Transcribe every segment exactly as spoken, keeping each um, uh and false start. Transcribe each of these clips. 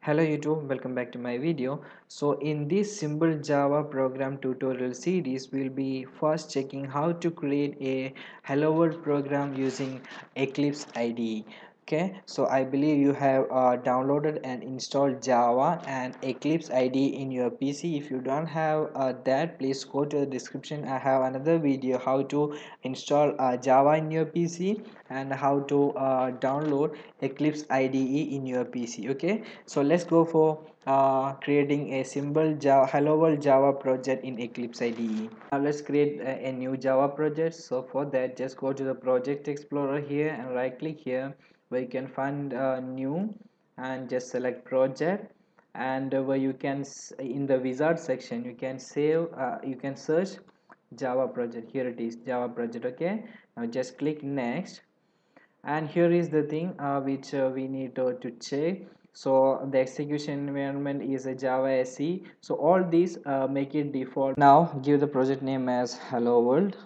Hello YouTube, welcome back to my video. So in this simple Java program tutorial series, we'll be first checking how to create a hello world program using Eclipse I D E. Okay, so I believe you have uh, downloaded and installed Java and Eclipse I D E in your P C. If you don't have uh, that, please go to the description. I have another video how to install uh, Java in your P C and how to uh, download Eclipse I D E in your P C. Okay, so let's go for uh, creating a simple Java, hello world Java project in Eclipse I D E. Now let's create a, a new Java project. So for that, just go to the Project Explorer here and right click here, where you can find uh, new and just select project, and uh, where you can, in the wizard section, you can save, uh, you can search Java project. Here it is, Java project. Okay, now just click next, and here is the thing uh, which uh, we need uh, to check. So the execution environment is a Java S E, so all these uh, make it default. Now give the project name as hello world.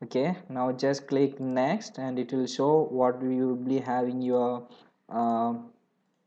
Okay, now just click next and it will show what you will be having your uh,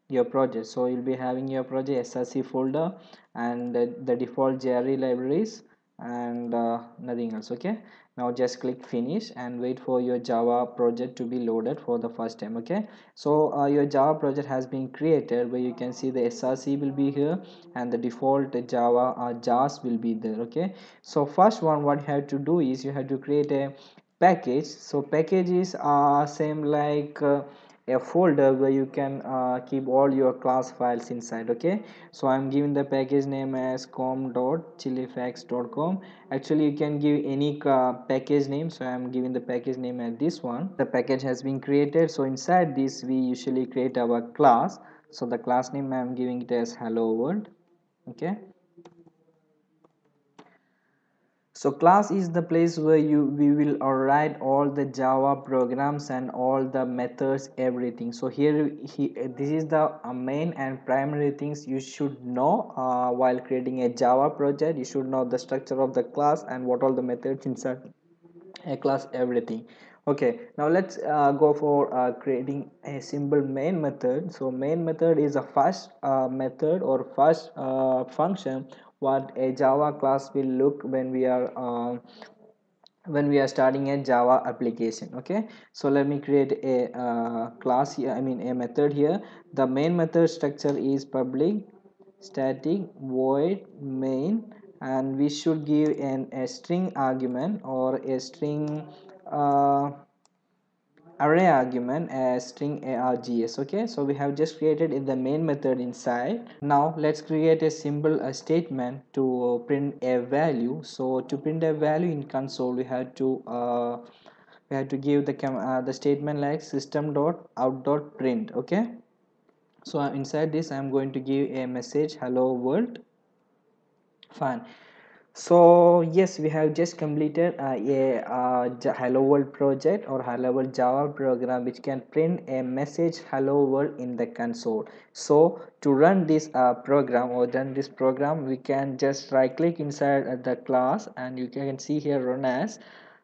your project. So you'll be having your project S R C folder and the, the default J R E libraries and uh, nothing else. Okay, now just click finish and wait for your Java project to be loaded for the first time. Okay, so uh, your Java project has been created, where you can see the S R C will be here and the default Java uh, jars will be there. Okay, so first one, what you have to do is you have to create a package. So packages are same like uh, a folder where you can uh, keep all your class files inside. Okay, so I'm giving the package name as com dot chillyfacts dot com. Actually you can give any uh, package name, so I'm giving the package name as this one. The package has been created, so inside this we usually create our class. So the class name I'm giving it as hello world. Okay, so class is the place where you we will write all the Java programs and all the methods, everything. So here he, this is the main and primary things you should know uh, while creating a Java project. You should know the structure of the class and what all the methods inside a class, everything. Okay, now let's uh, go for uh, creating a simple main method. So main method is a first uh, method or first uh, function what a Java class will look when we are uh, when we are starting a Java application. Okay, so let me create a uh, class here, I mean a method here. The main method structure is public static void main, and we should give an a string argument or a string uh, array argument as string args. Okay, so we have just created in the main method inside. Now let's create a simple uh, statement to print a value. So to print a value in console, we have to uh, we have to give the uh, the statement like System dot out dot print. Okay, so inside this I'm going to give a message hello world. Fine. So yes, we have just completed uh, a uh, hello world project or hello world Java program which can print a message hello world in the console. So to run this uh, program or run this program, we can just right click inside the class and you can see here run as,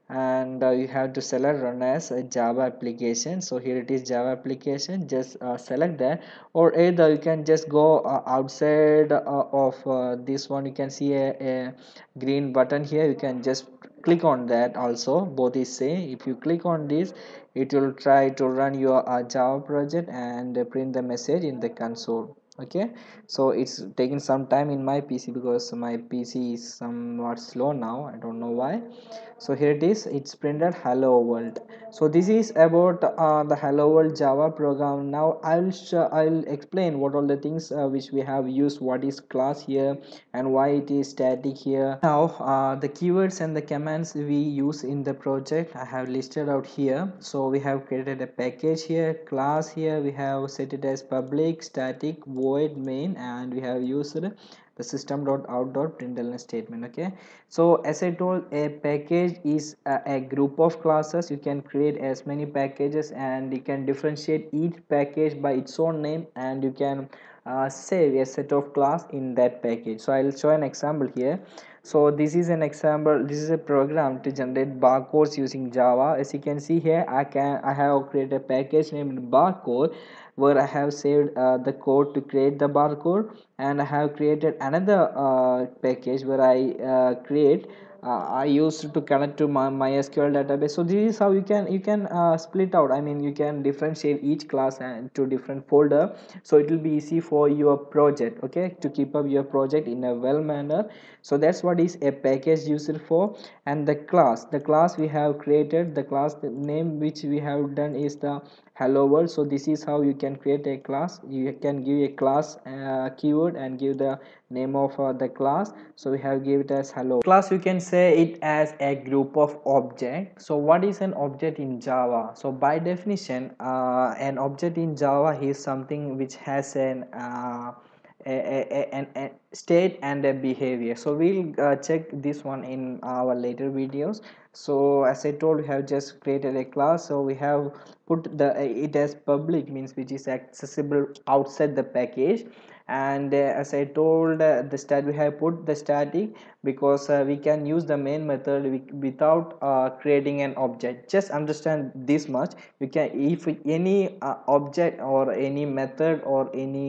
and uh, you have to select run as a Java application. So here it is Java application, just uh, select that, or either you can just go uh, outside uh, of uh, this one. You can see a, a green button here, you can just click on that also, both is same. If you click on this, it will try to run your uh, Java project and uh, print the message in the console. Okay, so it's taking some time in my P C because my P C is somewhat slow now, I don't know why. So here it is, it's printed hello world. So this is about uh, the hello world Java program. Now I'll I'll explain what all the things uh, which we have used, what is class here and why it is static here. Now uh, the keywords and the commands we use in the project I have listed out here. So we have created a package here, class here, we have set it as public static void main, and we have used the System dot out dot println statement. Okay, so as I told, a package is a, a group of classes. You can create as many packages and you can differentiate each package by its own name, and you can uh, save a set of class in that package. So I'll show an example here. So this is an example, this is a program to generate barcodes using Java. As you can see here, I can I have created a package named barcode, where I have saved uh, the code to create the barcode, and I have created another uh, package where I uh, create Uh, I used to connect to my MySQL database. So this is how you can you can uh, split out. I mean, you can differentiate each class and to different folder. So it will be easy for your project. Okay, to keep up your project in a well manner. So that's what is a package used for. And the class, the class we have created, the class the name which we have done is the hello world. So this is how you can create a class. You can give a class uh, keyword and give the name of uh, the class. So we have give it as hello class. You can say it as a group of objects. So what is an object in Java? So by definition, uh, an object in Java is something which has an uh, a, a, a, a state and a behavior. So we'll uh, check this one in our later videos. So as I told, we have just created a class. So we have put the it as public, means which is accessible outside the package. And uh, as I told, uh, the stat we have put the static, because uh, we can use the main method without uh, creating an object. Just understand this much. You can, if any uh, object or any method or any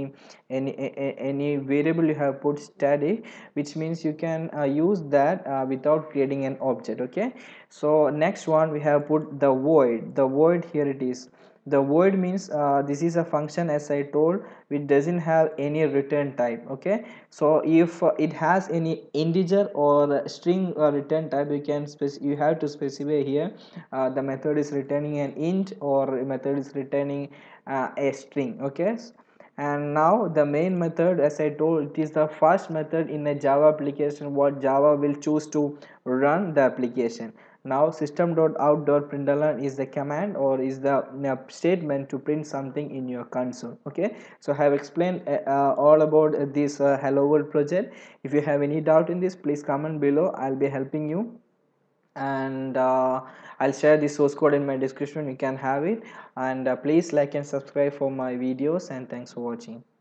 any a, any variable you have put static, which means you can uh, use that uh, without creating an object. Okay, so next one we have put the void. The void, here it is. The void means uh, this is a function, as I told, which doesn't have any return type. Okay, so if uh, it has any integer or string or return type, you can spec you have to specify here uh, the method is returning an int or method is returning uh, a string. Okay, and now the main method, as I told, it is the first method in a Java application what Java will choose to run the application. Now system dot out dot println is the command or is the statement to print something in your console. Okay, so I have explained uh, uh, all about uh, this uh, hello world project. If you have any doubt in this, please comment below. I'll be helping you, and uh, I'll share the source code in my description. You can have it, and uh, please like and subscribe for my videos, and thanks for watching.